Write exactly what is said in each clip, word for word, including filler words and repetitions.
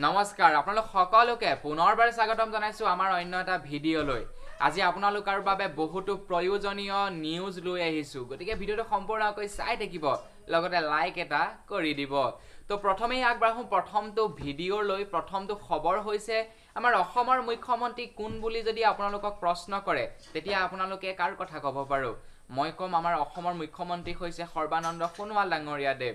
नमस्कार आपनालोक सकलोके पुनरबार स्वागतम जानाइछु आमार अन्य एटा भिडिओ लै। आज आपनालोकर बारे बहुतो प्रयोजनीय निउज लै आहिछु, गतिके भिडिओটো सम्पूर्णকৈ চাই থাকিব, লগতে लाइक एटा কৰি দিব। तो प्रथमे आगबाढो प्रथमतो भिडिओ लै। प्रथमतो खबर হৈছে आमार অসমৰ মুখ্যমন্ত্ৰী কোন বুলি যদি आपनालोকক प्रश्न करे তেতিয়া आपनालोके কাৰ কথা ক'ব পাৰো? মই কম आमार অসমৰ মুখ্যমন্ত্ৰী হৈছে সৰ্বানন্দ সোণোৱাল ডাঙৰীয়া দেৱ।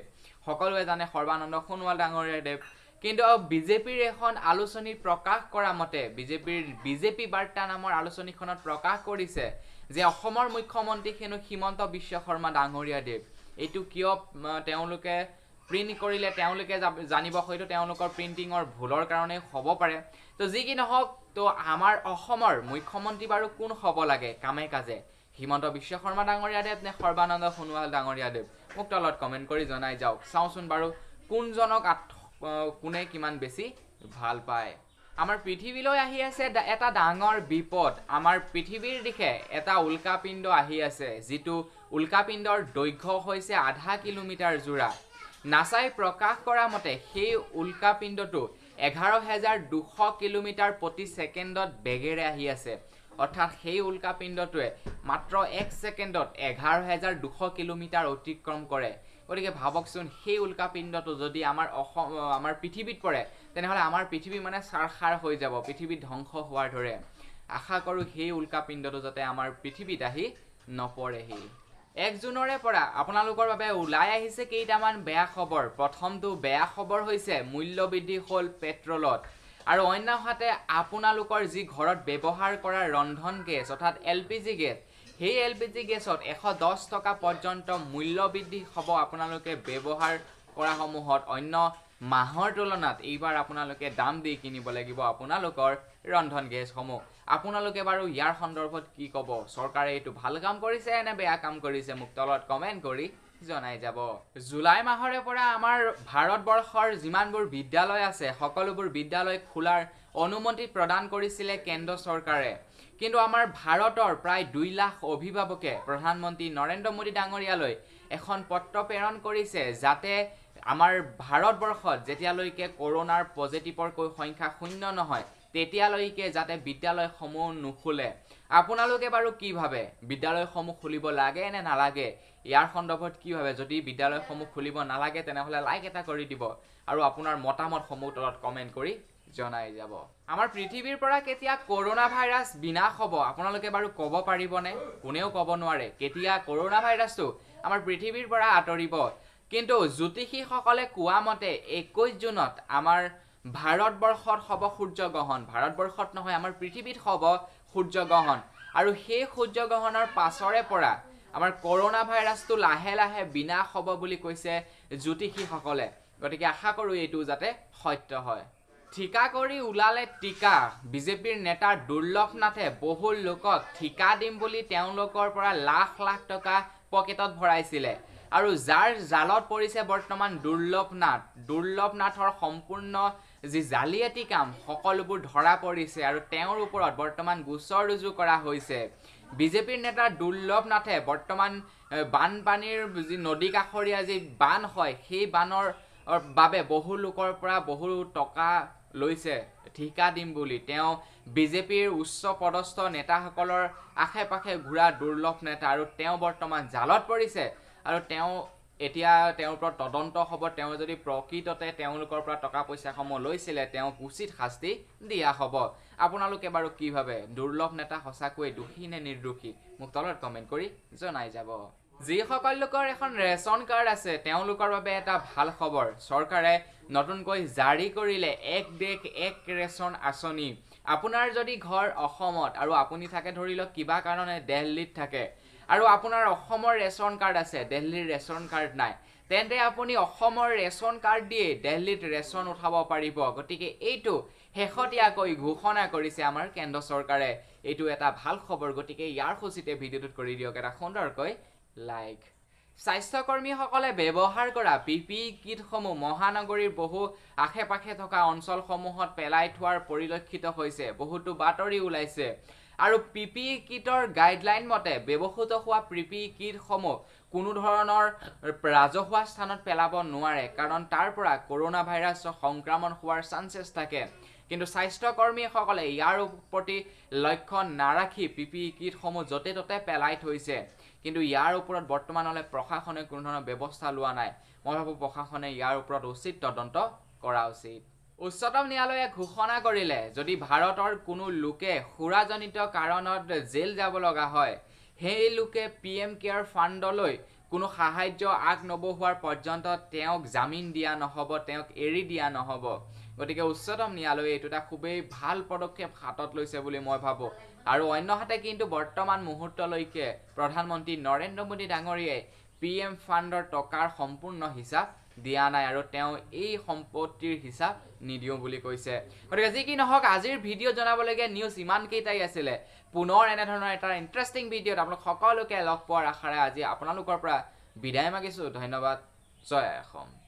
সকলোৱে জানে সৰ্বানন্দ সোণোৱাল ডাঙৰীয়া দেৱ किन्तु बीजेपीर एखन आलोचनी प्रकाश करा मते बीजेपीर बीजेपी बार्ता नामर आलोचनीखनत प्रकाश करिसे जे अहोमर मुख्यमंत्री हेनु हिमंत विश्व शर्मा डांगरिया देव। एतु किय तेओलोके प्रिंट करिले तेओलोके जानिब होयतो तेओलोकर प्रिंटिंगर भुलर कारणे हब पारे। तो जि कि नहक तो आमार अहोमर मुख्यमंत्री बारु कोन हब लागे कामे काजे हिमंत विश्व शर्मा डांगरिया देव ने सर्बानन्द सोणोवाल डांगरिया देव? मोक तलत कमेन्ट करि जनाइ जाओक। साउसुन बारु कोन जनक कुने किमान बेसी भाल पाए। आमार पृथिवीলৈ आहि आसे एटा डांगर विपद। आमार पृथिवीर दिखे एटा उल्कापिंड आहि आसे, जितु उल्कापिंडर दैर्घ्य होइसे आधा किलोमीटर जुरा। नासाय प्रकाश करा मते हेइ उल्कापिंडटो एगारो हजार दुश किलोमीटर प्रति सेकेंडत बेगेरे आहि आसे, अर्थात हेइ उल्कापिंडटोए मात्र एक सेकेंडत एगारो हजार दुश किलोमीटर अतिक्रम करे। गतिके भावकसुन हेइ उल्कापिंडटो जदि आमार आमार पृथिवीत पड़े तेनेहले आमार पृथिवी माने सारखार हो जाब, पृथिवी ध्वंस होवार धरे। आशा करूँ हेइ उल्कापिंडटो जाते आमार पृथिवीत आहि नपरेहि। एक जूनरे परा आपनालोकर बारे ओलाई आहिसे केइटामान बेया खबर। प्रथमतो बेया खबर होइसे मूल्य बृद्धि हल पेट्रलत, और अन्यहाते आपनालोकर जी घरत व्यवहार करा रंधन गेस अर्थात एल पी जी गेस, हे एल पी जी गेसत एश दस टका पर्यन्त मूल्य बृद्धि हब। आपनालोके व्यवहार करा समूहत अन्य माहर तुलनात एइबार आपनालोके दाम दि किनिब लागिब आपनालोकर रंधन गेस समूह। आपनालोके बारु यार सन्दर्भत कि कब? सरकारे एतु ভাল কাম কৰিছে নে বেয়া কাম কৰিছে? মোক তলত কমেন্ট কৰি जनाइ जाब। जुलाई माहरे परा आमार भारतवर्षर जिमानबुर विद्यालय आसे सकलोबुर विद्यालय खोलार अनुमति प्रदान करिसिले केन्द्र सरकारे, किन्तु आमार भारतर प्राय दुई लाख अभिभावके प्रधानमंत्री नरेन्द्र मोदी डांगरियालै एखन पत्र प्रेरण करिसे जाते आमार भारतवर्षत जेतियाলৈके कोरोनार पजिटिवरকৈ संख्या शून्य নহয় तेतियाলৈके जाते विद्यालयসমূह नुखोले। आपनालोके बारु कि भावे विद्यालयসমূह खुलिब लागे ने नालागे? यार सन्दर्भत कि भावे? जदि विद्यालयসমূह खुलिब नालागे तेनेहले लाइक एटा करि दिब आरु आपनार मतामतসমূह तলত कमेन्ट करि जनाइ যাব। आमार पृथिवीर परा केतिया कोरोना भाइरास बिनाश हब आपनालोके बारु कब पारिबने? कोनेও कब নোৱাৰে केतिया कोरोना भाइरासটো आमार पृथिवीर परा आतरिब। किन्तु জ্যোতিষীসকলে কোৱা মতে একৈশ জুনত आमार भारतवर्षत हब सूर्यग्रहण। भारतवर्षत নহয় आमार पृथिवीत हब सूर्यग्रहण, और हेइ सूर्यग्रहणर पाछरे परा आमार कोरोना भाइरासटो लाहे लाहे बिनाश हब बुली कइसे ज्योतिषीসকলে। गतिके आशा करूँ एइटो जाते सत्य हय। ठिका करी उलाले टीका। बीजेपीर नेता दुर्लभनाथे बहु लोकक ठिका दिम बुली तेओलोकर परा लाख लाख टका पकेटत भराइसिले, और जार जालत परिसे बर्तमान दुर्लभनाथ। दुर्लभनाथर सम्पूर्ण जी जालियाती काम सकलोबुर धरा परिसे और तेओर ऊपर बर्तमान गोचर रुजू करा होइसे। बीजेपीर नेता दुर्लभनाथे बर्तमान बानपानीर जी नदी काखरिया जी बान हय हेइ बानर और बाबे बहु लोकर परा बहु टका लैसे ठिका दिम बुली। तेओ बीजेपीर उच्च पदस्थ नेताসকলৰ आशे पाशे घुरा दुर्लभ नेता, और तेओ बर्तमान जालत परिसे और तेओ एतिया तेओर पर तदंत हब। तेओ जदि प्रकृतते तेओलोकर परा टका पइसाखम लैसिले तेओक उचित शास्ति दिया हब। आपनालोके बारु कि भावे? दुर्लभ नेता सचाकै दोषी ने निर्दोषी? মোক তলত कमेन्ट কৰি जनाइ যাব। जिसकल लोकर एखन रेशन कार्ड आसे तेओलोकर बारे एटा भाल खबर। सरकारे नतुनकै जारी करिले एक देश एक रेशन आँचनी। आपुनार जदि घर अहोमत आरु आपुनि थाके धरि लक किबा कारणे दिल्लीत थाके आरु आपुनार अहोমৰ रेशन कार्ड आसे दिल्लीर रेशन कार्ड नाइ, तेन्ते आपुनि अहोমৰ रेशन कार्ड दिए दिल्लीत रेशन उठाब पारिब। गतिके एइटो शेहतियाकै घोषणा करिसे आमार केन्द्र सरकारे। एइटो एटा भाल खबर। गतिके यार खुसिते भिडिओटुत करि दियक एटा सुन्दरকৈ लाइक। स्वास्थ्यकर्मीসকলে ব্যৱহাৰ কৰা পিপি কিটসমূহ মহানগৰীৰ বহু আশে পাশে থকা অঞ্চলসমূহত পেলাই থোৱাৰ পৰিলক্ষিত হৈছে। বহুতো বাতৰি ওলাইছে। আৰু পিপিই কিটৰ গাইডলাইন মতে ব্যৱহৃত হোৱা পিপিই কিটসমূহ কোনো ধৰণৰ ৰাজহুৱা স্থানত পেলাব নোৱাৰে কাৰণ তাৰ পৰা কৰোনা ভাইৰাছ সংক্ৰমণ হোৱাৰ চান্সেস থাকে। কিন্তু স্বাস্থ্যকৰ্মীসকলে ইয়াৰ প্ৰতি লক্ষ্য নাৰাখি পিপিই কিটসমূহ য'তে ত'তে পেলাই থৈছে। কিন্তু ইয়াৰ ওপৰত বৰ্তমানলৈ প্ৰশাসনে কোনো ধৰণৰ ব্যৱস্থা লোৱা নাই। মই ভাবো প্ৰশাসনে ইয়াৰ ওপৰত উচিত তদন্ত কৰা উচিত। উচ্চতম ন্যায়ালয়ে ঘোষণা কৰিলে যদি ভাৰতৰ কোনো লোকে সুৰাজনিত কাৰণত জেল যাব লগা হয় সেই লোকে পিএম কেয়াৰ ফাণ্ডলৈ কোনো সাহায্য আগ নবহোৱাৰ পৰ্যন্ত তেওঁক জামিন দিয়া নহ'ব, তেওঁক এৰি দিয়া নহ'ব। গতিকে উচ্চতম ন্যায়ালয়ে এইটো এটা খুবেই ভাল পদক্ষেপ হাতত লৈছে বুলি মই ভাবোঁ। আৰু অন্যহাতে কিন্তু বৰ্তমান মুহূৰ্তলৈকে প্ৰধানমন্ত্ৰী নৰেন্দ্ৰ মোদী ডাঙৰীয়াই পিএম ফাণ্ডৰ টকাৰ সম্পূৰ্ণ হিচাপ দিয়া নাই আৰু তেওঁ এই সম্পত্তিৰ হিচাপ নিদিওঁ বুলি কৈছে। গতিকে যি কি নহওক আজিৰ ভিডিঅ' জনাবলগীয়া নিউজ ইমানকেইটাই আছিলে। পুনৰ এনেধৰণৰ এটা ইণ্টাৰেষ্টিং ভিডিঅ'ত আপোনালোক সকলোকে লগ পোৱাৰ আশাৰে আজি আপোনালোকৰ পৰা বিদায় মাগিছোঁ। ধন্যবাদ, জয় অসম।